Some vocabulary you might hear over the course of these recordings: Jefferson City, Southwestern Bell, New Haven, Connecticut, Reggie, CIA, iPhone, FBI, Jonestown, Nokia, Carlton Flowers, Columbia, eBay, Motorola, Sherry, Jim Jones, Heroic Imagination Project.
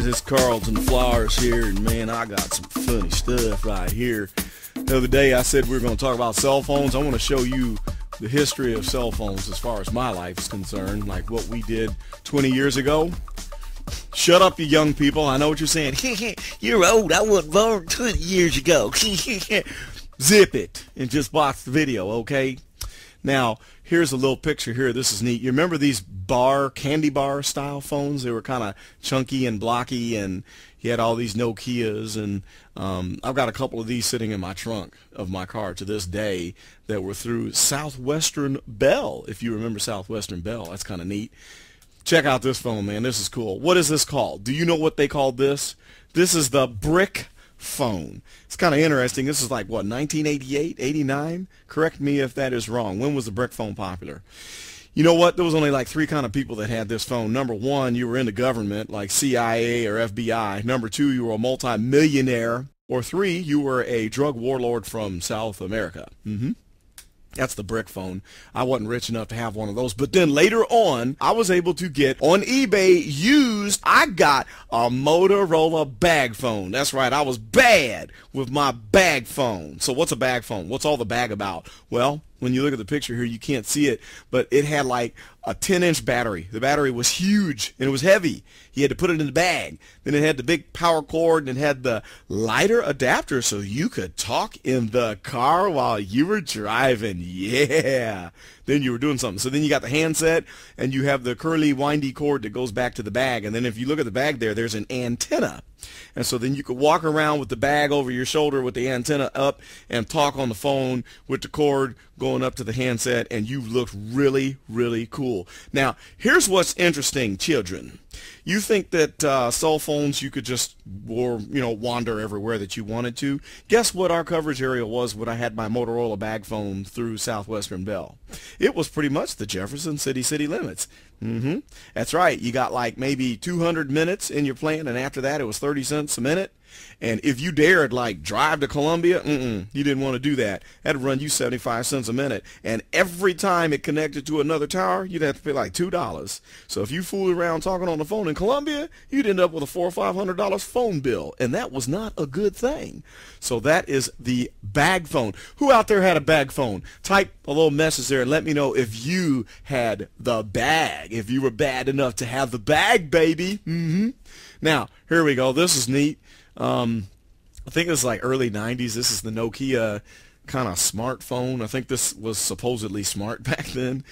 guys, it's Carlton Flowers here, and man, I got some funny stuff right here. The other day I said we were going to talk about cell phones. I want to show you the history of cell phones as far as my life is concerned, like what we did 20 years ago. Shut up, you young people. I know what you're saying. You're old. I wasn't born 20 years ago. Zip it and just watch the video, okay? Now, here's a little picture here. This is neat. You remember these candy bar style phones? They were kind of chunky and blocky, and you had all these Nokias, and I've got a couple of these sitting in my trunk of my car to this day that were through Southwestern Bell, if you remember Southwestern Bell. That's kind of neat. Check out this phone, man. This is cool. What is this called? Do you know what they called this? This is the brick phone. It's kind of interesting. This is like, what, 1988, 89? Correct me if that is wrong. When was the brick phone popular? You know what? There was only like three kind of people that had this phone. Number one, you were in the government, like CIA or FBI. Number two, you were a multimillionaire. Or three, you were a drug warlord from South America. That's the brick phone. I wasn't rich enough to have one of those. But then later on, I was able to get on eBay used. I got a Motorola bag phone. That's right. I was bad with my bag phone. So what's a bag phone? What's all the bag about? Well, when you look at the picture here, you can't see it, but it had like a 10-inch battery. The battery was huge, and it was heavy. You had to put it in the bag. Then it had the big power cord, and it had the lighter adapter so you could talk in the car while you were driving. Yeah. Then you were doing something. So then you got the handset, and you have the curly, windy cord that goes back to the bag. And then if you look at the bag there, there's an antenna. And so then you could walk around with the bag over your shoulder with the antenna up and talk on the phone with the cord going up to the handset, and you looked really, really cool. Now, here's what's interesting, children. You think that cell phones, you could just wander everywhere that you wanted to. Guess what our coverage area was when I had my Motorola bag phone through Southwestern Bell? It was pretty much the Jefferson City limits. That's right. You got like maybe 200 minutes in your plan, and after that it was 30 cents a minute. And if you dared like drive to Columbia, you didn't want to do that. That'd run you 75 cents a minute. And every time it connected to another tower, you'd have to pay like $2. So if you fooled around talking on the phone in Columbia, you'd end up with a $400 or $500 phone bill. And that was not a good thing. So that is the bag phone. Who out there had a bag phone? Type a little message there and let me know if you had the bag. If you were bad enough to have the bag, baby. Now, here we go. This is neat. I think it was like early 90s. This is the Nokia kind of smartphone. I think this was supposedly smart back then.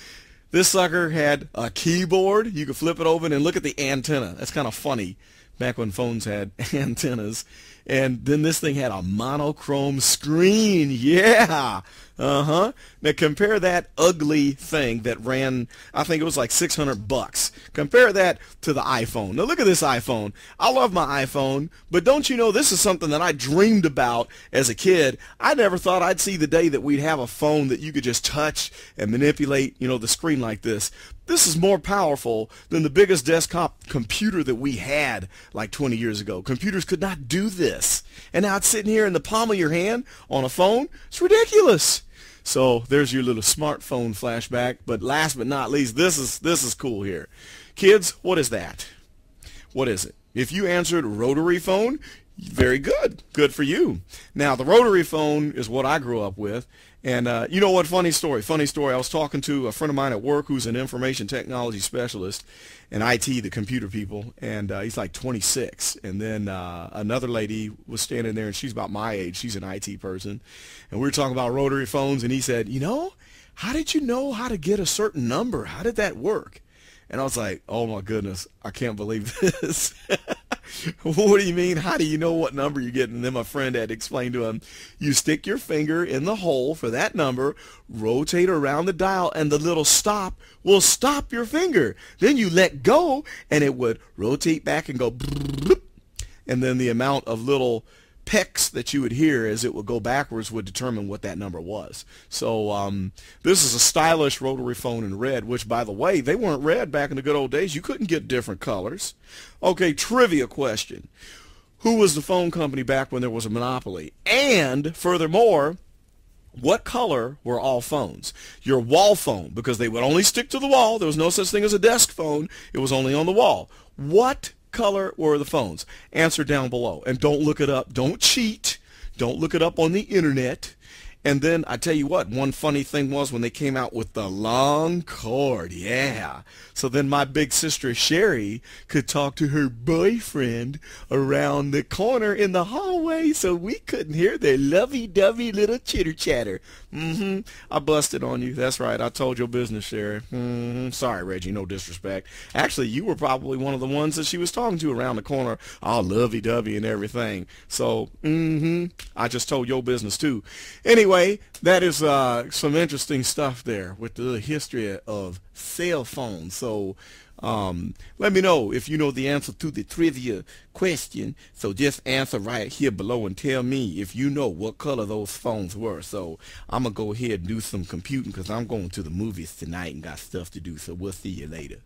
This sucker had a keyboard. You could flip it open and look at the antenna. That's kind of funny, back when phones had antennas. And then this thing had a monochrome screen. Yeah. Now compare that ugly thing that ran, I think it was like 600 bucks. Compare that to the iPhone. Now look at this iPhone. I love my iPhone, but don't you know this is something that I dreamed about as a kid. I never thought I'd see the day that we'd have a phone that you could just touch and manipulate, the screen like this. This is more powerful than the biggest desktop computer that we had like 20 years ago. Computers could not do this. And now it's sitting here in the palm of your hand on a phone. It's ridiculous. So there's your little smartphone flashback. But last but not least, this is cool here. Kids, what is that? What is it? If you answered rotary phone, very good. Good for you. Now, the rotary phone is what I grew up with. And you know what? Funny story. Funny story. I was talking to a friend of mine at work who's an information technology specialist in IT, the computer people, and he's like 26. And then another lady was standing there, and she's about my age. She's an IT person. And we were talking about rotary phones, and he said, how did you know how to get a certain number? How did that work? And I was like, oh, my goodness, I can't believe this. What do you mean? How do you know what number you're getting? And then my friend had explained to him, you stick your finger in the hole for that number, rotate around the dial, and the little stop will stop your finger. Then you let go, and it would rotate back and go, and then the amount of little pecks that you would hear as it would go backwards would determine what that number was. So this is a stylish rotary phone in red, which, by the way, they weren't red back in the good old days. You couldn't get different colors. Okay, trivia question. Who was the phone company back when there was a monopoly? And furthermore, what color were all phones? Your wall phone, because they would only stick to the wall. There was no such thing as a desk phone. It was only on the wall. What color were the phones? Answer down below. And don't look it up. Don't cheat. Don't look it up on the internet. And then I tell you what, one funny thing was when they came out with the long cord, yeah. So then my big sister Sherry could talk to her boyfriend around the corner in the hallway, so we couldn't hear their lovey-dovey little chitter-chatter. Mm-hmm. I busted on you. That's right. I told your business, Sherry. Mm-hmm. Sorry, Reggie. No disrespect. Actually, you were probably one of the ones that she was talking to around the corner, all lovey-dovey and everything. So, mm-hmm. I just told your business, too. Anyway, that is some interesting stuff there with the history of cell phones. So let me know if you know the answer to the trivia question. So just answer right here below and tell me if you know what color those phones were. So I'm going to go ahead and do some computing because I'm going to the movies tonight and got stuff to do. So we'll see you later.